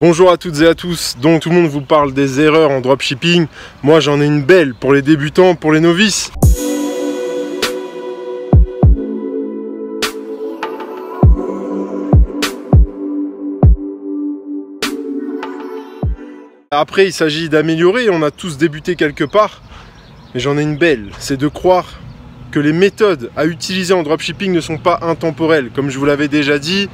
Bonjour à toutes et à tous, donc tout le monde vous parle des erreurs en dropshipping, moi j'en ai une belle pour les débutants, pour les novices. Après il s'agit d'améliorer, on a tous débuté quelque part, mais j'en ai une belle, c'est de croire que les méthodes à utiliser en dropshipping ne sont pas intemporelles, comme je vous l'avais déjà dit.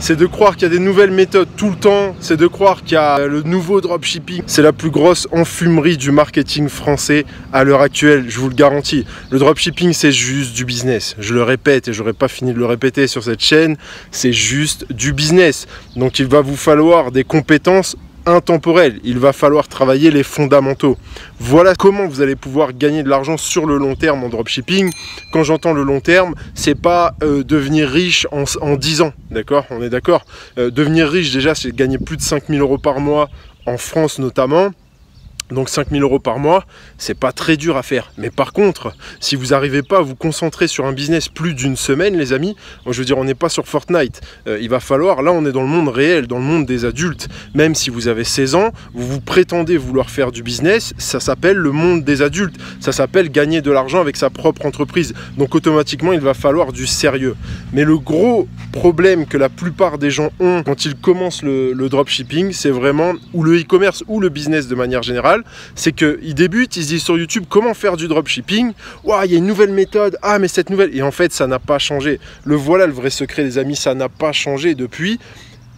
C'est de croire qu'il y a des nouvelles méthodes tout le temps, c'est de croire qu'il y a le nouveau dropshipping. C'est la plus grosse enfumerie du marketing français à l'heure actuelle, je vous le garantis. Le dropshipping, c'est juste du business. Je le répète et j'aurais pas fini de le répéter sur cette chaîne, c'est juste du business. Donc il va vous falloir des compétences intemporelles, il va falloir travailler les fondamentaux. Voilà comment vous allez pouvoir gagner de l'argent sur le long terme en dropshipping. Quand j'entends le long terme, c'est pas devenir riche en 10 ans, d'accord? On est d'accord. Devenir riche, déjà, c'est gagner plus de 5 000 € par mois, en France notamment. Donc 5 000 € par mois, c'est pas très dur à faire. Mais par contre, si vous n'arrivez pas à vous concentrer sur un business plus d'une semaine, les amis, je veux dire, on n'est pas sur Fortnite. Il va falloir, là on est dans le monde réel, dans le monde des adultes. Même si vous avez 16 ans, vous prétendez vouloir faire du business, ça s'appelle le monde des adultes. Ça s'appelle gagner de l'argent avec sa propre entreprise. Donc automatiquement, il va falloir du sérieux. Mais le gros problème que la plupart des gens ont quand ils commencent le dropshipping, c'est vraiment, ou le e-commerce, ou le business de manière générale, c'est qu'ils débutent, ils se disent sur YouTube comment faire du dropshipping, waouh, il y a une nouvelle méthode, ah mais cette nouvelle, et en fait ça n'a pas changé. Le voilà le vrai secret les amis, ça n'a pas changé depuis.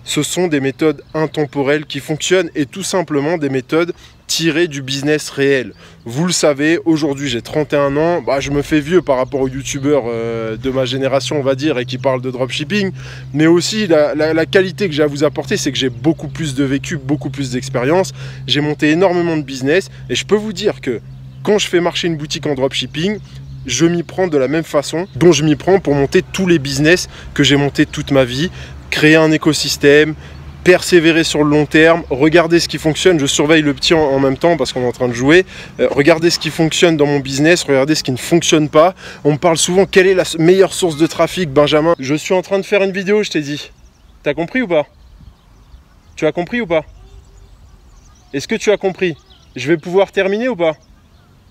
Ce sont des méthodes intemporelles qui fonctionnent et tout simplement des méthodes tirées du business réel. Vous le savez, aujourd'hui j'ai 31 ans, je me fais vieux par rapport aux youtubeurs de ma génération on va dire et qui parlent de dropshipping, mais aussi la qualité que j'ai à vous apporter c'est que j'ai beaucoup plus de vécu, beaucoup plus d'expérience, j'ai monté énormément de business et je peux vous dire que quand je fais marcher une boutique en dropshipping, je m'y prends de la même façon dont je m'y prends pour monter tous les business que j'ai montés toute ma vie. Créer un écosystème, persévérer sur le long terme, regarder ce qui fonctionne. Je surveille le petit en même temps parce qu'on est en train de jouer. Regarder ce qui fonctionne dans mon business, regarder ce qui ne fonctionne pas. On me parle souvent quelle est la meilleure source de trafic, Benjamin. Je suis en train de faire une vidéo, je t'ai dit. T'as compris ou pas? Tu as compris ou pas? Est-ce que tu as compris? Je vais pouvoir terminer ou pas?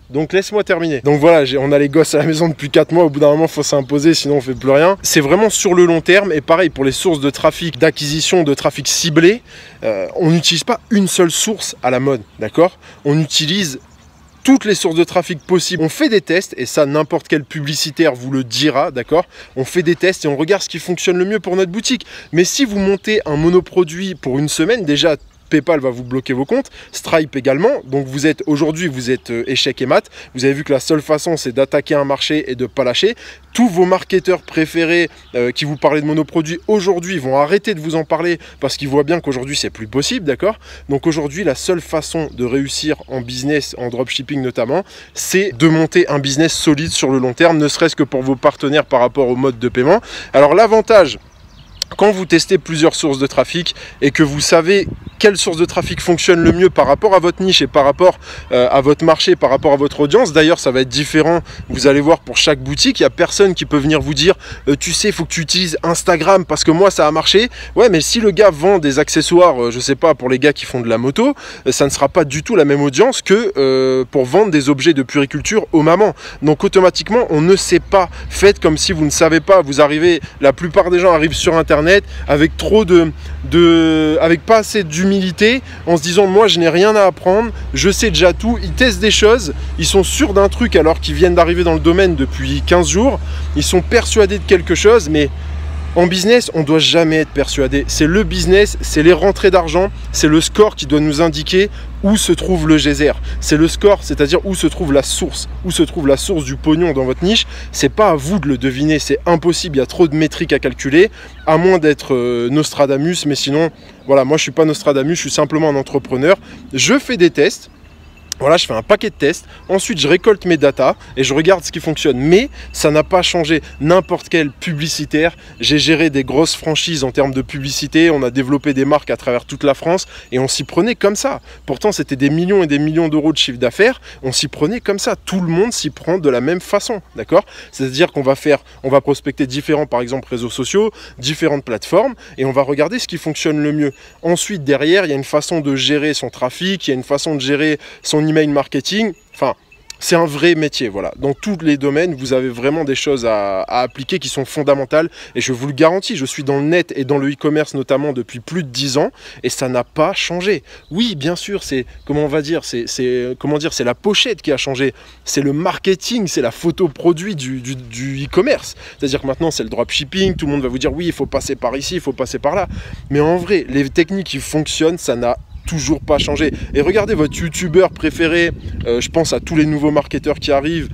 Donc laisse-moi terminer. Donc voilà, on a les gosses à la maison depuis 4 mois, au bout d'un moment il faut s'imposer, sinon on fait plus rien. C'est vraiment sur le long terme, et pareil pour les sources de trafic, d'acquisition, de trafic ciblé, on n'utilise pas une seule source à la mode, d'accord? On utilise toutes les sources de trafic possibles. On fait des tests, et ça n'importe quel publicitaire vous le dira, d'accord? On fait des tests et on regarde ce qui fonctionne le mieux pour notre boutique. Mais si vous montez un monoproduit pour une semaine, déjà, PayPal va vous bloquer vos comptes, Stripe également, donc vous êtes aujourd'hui, vous êtes échec et mat, vous avez vu que la seule façon c'est d'attaquer un marché et de ne pas lâcher. Tous vos marketeurs préférés qui vous parlaient de monoproduits aujourd'hui vont arrêter de vous en parler parce qu'ils voient bien qu'aujourd'hui c'est plus possible, d'accord? Donc aujourd'hui la seule façon de réussir en business, en dropshipping notamment, c'est de monter un business solide sur le long terme, ne serait-ce que pour vos partenaires par rapport au mode de paiement. Alors l'avantage, quand vous testez plusieurs sources de trafic et que vous savez quelle source de trafic fonctionne le mieux par rapport à votre niche et par rapport à votre marché, par rapport à votre audience, d'ailleurs ça va être différent, vous allez voir pour chaque boutique, il n'y a personne qui peut venir vous dire tu sais, il faut que tu utilises Instagram parce que moi ça a marché. Ouais, mais si le gars vend des accessoires, je sais pas, pour les gars qui font de la moto, ça ne sera pas du tout la même audience que pour vendre des objets de puériculture aux mamans. Donc automatiquement on ne sait pas, faites comme si vous ne savez pas, vous arrivez, la plupart des gens arrivent sur internet avec trop avec pas assez d'humilité, en se disant moi je n'ai rien à apprendre, je sais déjà tout. Ils testent des choses, ils sont sûrs d'un truc alors qu'ils viennent d'arriver dans le domaine depuis 15 jours, ils sont persuadés de quelque chose, mais en business, on ne doit jamais être persuadé. C'est le business, c'est les rentrées d'argent, c'est le score qui doit nous indiquer où se trouve le geyser. C'est le score, c'est-à-dire où se trouve la source du pognon dans votre niche. C'est pas à vous de le deviner, c'est impossible, il y a trop de métriques à calculer, à moins d'être Nostradamus, mais sinon, voilà, moi je suis pas Nostradamus, je suis simplement un entrepreneur. Je fais des tests. Voilà, je fais un paquet de tests, ensuite je récolte mes datas et je regarde ce qui fonctionne. Mais ça n'a pas changé n'importe quel publicitaire. J'ai géré des grosses franchises en termes de publicité, on a développé des marques à travers toute la France et on s'y prenait comme ça. Pourtant, c'était des millions et des millions d'euros de chiffre d'affaires, on s'y prenait comme ça. Tout le monde s'y prend de la même façon, d'accord? C'est-à-dire qu'on va faire, on va prospecter différents, par exemple, réseaux sociaux, différentes plateformes et on va regarder ce qui fonctionne le mieux. Ensuite, derrière, il y a une façon de gérer son trafic, il y a une façon de gérer son email marketing, enfin c'est un vrai métier, voilà. Dans tous les domaines, vous avez vraiment des choses à appliquer qui sont fondamentales et je vous le garantis, je suis dans le net et dans le e-commerce notamment depuis plus de 10 ans et ça n'a pas changé. Oui, bien sûr, c'est, comment on va dire, c'est la pochette qui a changé, c'est le marketing, c'est la photo produit du e-commerce. C'est-à-dire que maintenant, c'est le dropshipping, tout le monde va vous dire oui, il faut passer par ici, il faut passer par là. Mais en vrai, les techniques qui fonctionnent, ça n'a toujours pas changé. Et regardez votre youtubeur préféré, je pense à tous les nouveaux marketeurs qui arrivent,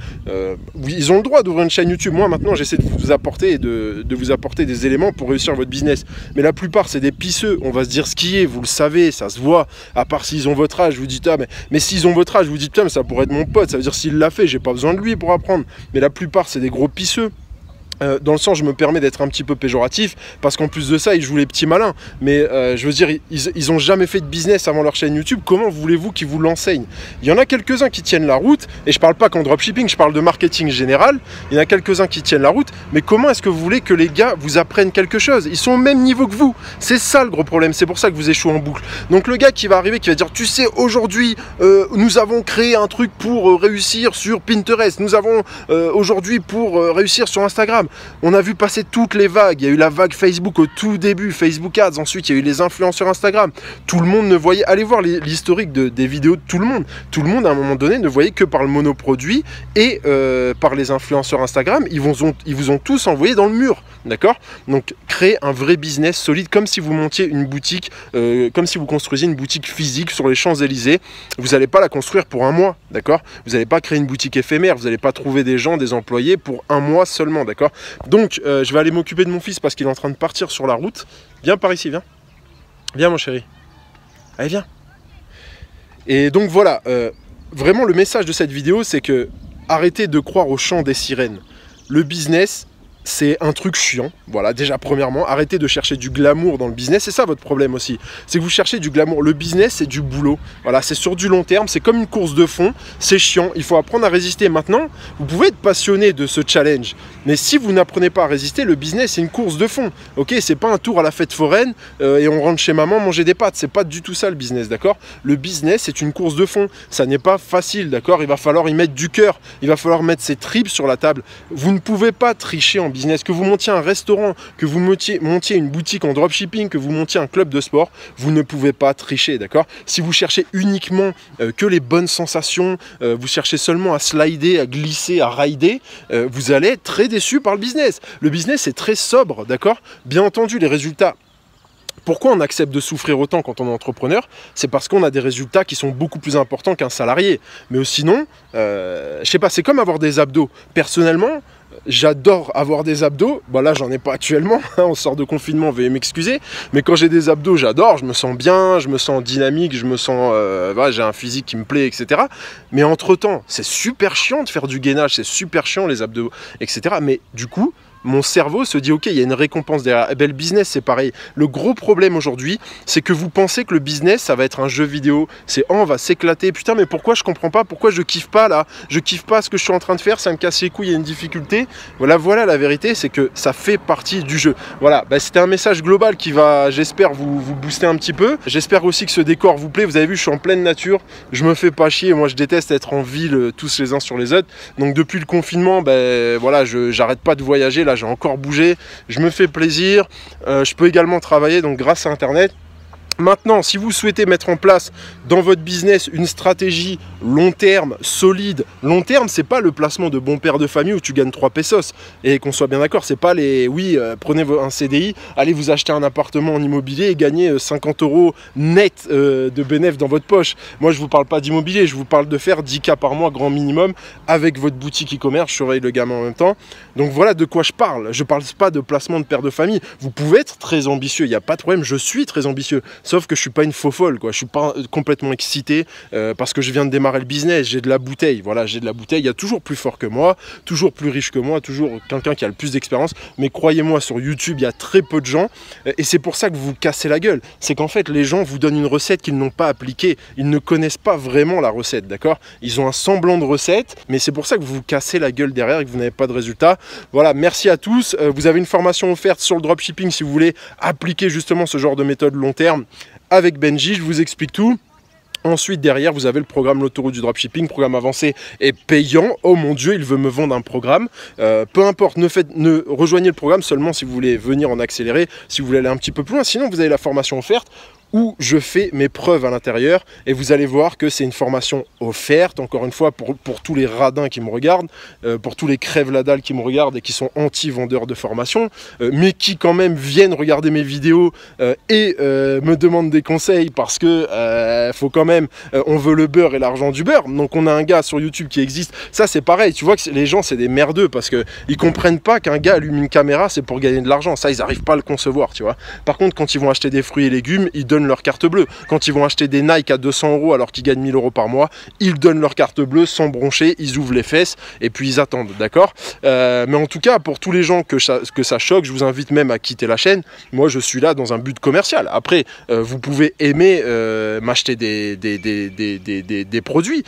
ils ont le droit d'ouvrir une chaîne YouTube. Moi maintenant j'essaie de vous apporter et de vous apporter des éléments pour réussir votre business, mais la plupart c'est des pisseux, on va se dire ce qui est, vous le savez, ça se voit. À part s'ils ont votre âge, vous dites ah mais s'ils ont votre âge, vous dites putain mais ça pourrait être mon pote, ça veut dire s'il l'a fait, j'ai pas besoin de lui pour apprendre. Mais la plupart c'est des gros pisseux. Dans le sens, je me permets d'être un petit peu péjoratif parce qu'en plus de ça, ils jouent les petits malins. Mais je veux dire, ils n'ont jamais fait de business avant leur chaîne YouTube. Comment voulez-vous qu'ils vous l'enseignent? Il y en a quelques-uns qui tiennent la route et je ne parle pas qu'en dropshipping, je parle de marketing général. Il y en a quelques-uns qui tiennent la route, mais comment est-ce que vous voulez que les gars vous apprennent quelque chose? Ils sont au même niveau que vous. C'est ça le gros problème. C'est pour ça que vous échouez en boucle. Donc le gars qui va arriver, qui va dire tu sais, aujourd'hui, nous avons créé un truc pour réussir sur Pinterest. Nous avons aujourd'hui pour réussir sur Instagram. On a vu passer toutes les vagues, il y a eu la vague Facebook au tout début, Facebook Ads, ensuite il y a eu les influenceurs Instagram, tout le monde ne voyait, allez voir l'historique des vidéos de tout le monde à un moment donné ne voyait que par le monoproduit et par les influenceurs Instagram, ils vous ont tous envoyé dans le mur, d'accord? Donc créez un vrai business solide comme si vous montiez une boutique, comme si vous construisiez une boutique physique sur les Champs-Élysées, vous n'allez pas la construire pour un mois, d'accord? Vous n'allez pas créer une boutique éphémère, vous n'allez pas trouver des gens, des employés pour un mois seulement, d'accord? Donc je vais aller m'occuper de mon fils parce qu'il est en train de partir sur la route. Viens par ici, viens. Viens mon chéri. Allez, viens. Et donc voilà, vraiment le message de cette vidéo, c'est que arrêtez de croire au chant des sirènes. Le business, c'est un truc chiant, voilà, déjà premièrement, arrêtez de chercher du glamour dans le business, c'est ça votre problème aussi, c'est que vous cherchez du glamour, le business c'est du boulot, voilà, c'est sur du long terme, c'est comme une course de fond, c'est chiant, il faut apprendre à résister. Maintenant, vous pouvez être passionné de ce challenge, mais si vous n'apprenez pas à résister, le business c'est une course de fond, ok, c'est pas un tour à la fête foraine et on rentre chez maman manger des pâtes, c'est pas du tout ça le business, d'accord? Le business c'est une course de fond, ça n'est pas facile, d'accord? Il va falloir y mettre du cœur, il va falloir mettre ses tripes sur la table, vous ne pouvez pas tricher en business, que vous montiez un restaurant, que vous montiez une boutique en dropshipping, que vous montiez un club de sport, vous ne pouvez pas tricher, d'accord? Si vous cherchez uniquement que les bonnes sensations, vous cherchez seulement à slider, à glisser, à rider, vous allez être très déçu par le business. Le business est très sobre, d'accord? Bien entendu, les résultats. Pourquoi on accepte de souffrir autant quand on est entrepreneur? C'est parce qu'on a des résultats qui sont beaucoup plus importants qu'un salarié. Mais sinon, je sais pas, c'est comme avoir des abdos. Personnellement, j'adore avoir des abdos, bah là j'en ai pas actuellement, on sort de confinement, veuillez m'excuser, mais quand j'ai des abdos j'adore, je me sens bien, je me sens dynamique, je me sens, voilà, j'ai un physique qui me plaît, etc. Mais entre temps, c'est super chiant de faire du gainage, c'est super chiant les abdos, etc. Mais du coup, mon cerveau se dit ok, il y a une récompense derrière. Eh ben, le business c'est pareil. Le gros problème aujourd'hui, c'est que vous pensez que le business ça va être un jeu vidéo. C'est oh, on va s'éclater. Putain, mais pourquoi je comprends pas? Pourquoi je kiffe pas là? Je kiffe pas ce que je suis en train de faire. Ça me casse les couilles. Il y a une difficulté. Voilà, voilà la vérité, c'est que ça fait partie du jeu. Voilà. Ben, c'était un message global qui va, j'espère, vous booster un petit peu. J'espère aussi que ce décor vous plaît. Vous avez vu, je suis en pleine nature. Je me fais pas chier. Moi, je déteste être en ville tous les uns sur les autres. Donc depuis le confinement, ben voilà, j'arrête pas de voyager là. J'ai encore bougé, je me fais plaisir, je peux également travailler donc grâce à Internet. Maintenant, si vous souhaitez mettre en place dans votre business une stratégie long terme, solide, long terme, c'est pas le placement de bon père de famille où tu gagnes 3 pesos. Et qu'on soit bien d'accord, c'est pas les oui, prenez un CDI, allez vous acheter un appartement en immobilier et gagnez 50 euros net de bénéfice dans votre poche. Moi, je vous parle pas d'immobilier, je vous parle de faire 10K par mois grand minimum avec votre boutique e-commerce. Je surveille le gamin en même temps. Donc voilà de quoi je parle. Je parle pas de placement de père de famille. Vous pouvez être très ambitieux, il n'y a pas de problème, je suis très ambitieux. Sauf que je suis pas une faux folle, quoi. Je suis pas complètement excité parce que je viens de démarrer le business. J'ai de la bouteille, voilà, j'ai de la bouteille. Il y a toujours plus fort que moi, toujours plus riche que moi, toujours quelqu'un qui a le plus d'expérience. Mais croyez-moi, sur YouTube, il y a très peu de gens. Et c'est pour ça que vous vous cassez la gueule. C'est qu'en fait, les gens vous donnent une recette qu'ils n'ont pas appliquée. Ils ne connaissent pas vraiment la recette, d'accord? Ils ont un semblant de recette, mais c'est pour ça que vous vous cassez la gueule derrière et que vous n'avez pas de résultat. Voilà, merci à tous. Vous avez une formation offerte sur le dropshipping si vous voulez appliquer justement ce genre de méthode long terme avec Benji. Je vous explique tout. Ensuite, derrière, vous avez le programme L'autoroute du dropshipping, programme avancé et payant. Oh mon Dieu, il veut me vendre un programme. Peu importe, ne rejoignez le programme seulement si vous voulez venir en accéléré, si vous voulez aller un petit peu plus loin. Sinon, vous avez la formation offerte où je fais mes preuves à l'intérieur. Et vous allez voir que c'est une formation offerte, encore une fois, pour tous les radins qui me regardent, pour tous les crèves-la-dalle qui me regardent et qui sont anti-vendeurs de formation, mais qui quand même viennent regarder mes vidéos et me demandent des conseils parce que faut quand même... on veut le beurre et l'argent du beurre. Donc on a un gars sur YouTube qui existe, ça c'est pareil, tu vois que les gens c'est des merdeux parce que ils comprennent pas qu'un gars allume une caméra c'est pour gagner de l'argent, ça ils arrivent pas à le concevoir, tu vois. Par contre quand ils vont acheter des fruits et légumes, ils donnent leur carte bleue. Quand ils vont acheter des Nike à 200 € alors qu'ils gagnent 1000 € par mois, ils donnent leur carte bleue sans broncher, ils ouvrent les fesses et puis ils attendent, d'accord? Mais en tout cas pour tous les gens que ça choque, je vous invite même à quitter la chaîne. Moi je suis là dans un but commercial. Après vous pouvez aimer m'acheter des produits.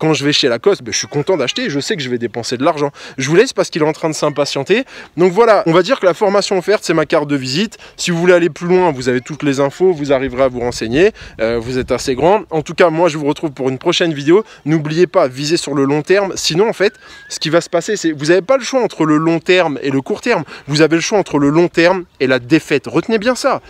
Quand je vais chez Lacoste, ben, je suis content d'acheter, je sais que je vais dépenser de l'argent. Je vous laisse parce qu'il est en train de s'impatienter. Donc voilà, on va dire que la formation offerte, c'est ma carte de visite. Si vous voulez aller plus loin, vous avez toutes les infos, vous arriverez à vous renseigner. Vous êtes assez grand. En tout cas, moi, je vous retrouve pour une prochaine vidéo. N'oubliez pas, visez sur le long terme. Sinon, en fait, ce qui va se passer, c'est que vous n'avez pas le choix entre le long terme et le court terme. Vous avez le choix entre le long terme et la défaite. Retenez bien ça.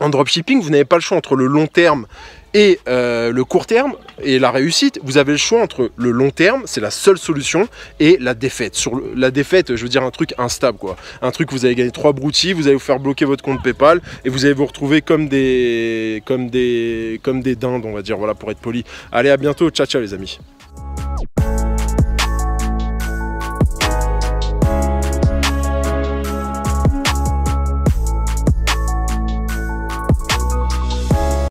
En dropshipping, vous n'avez pas le choix entre le long terme et le court terme et la réussite. Vous avez le choix entre le long terme, c'est la seule solution, et la défaite. Sur la défaite, je veux dire un truc instable, quoi. Un truc où vous allez gagner 3 broutilles, vous allez vous faire bloquer votre compte PayPal et vous allez vous retrouver comme des dindes, on va dire, voilà, pour être poli. Allez, à bientôt, ciao ciao les amis.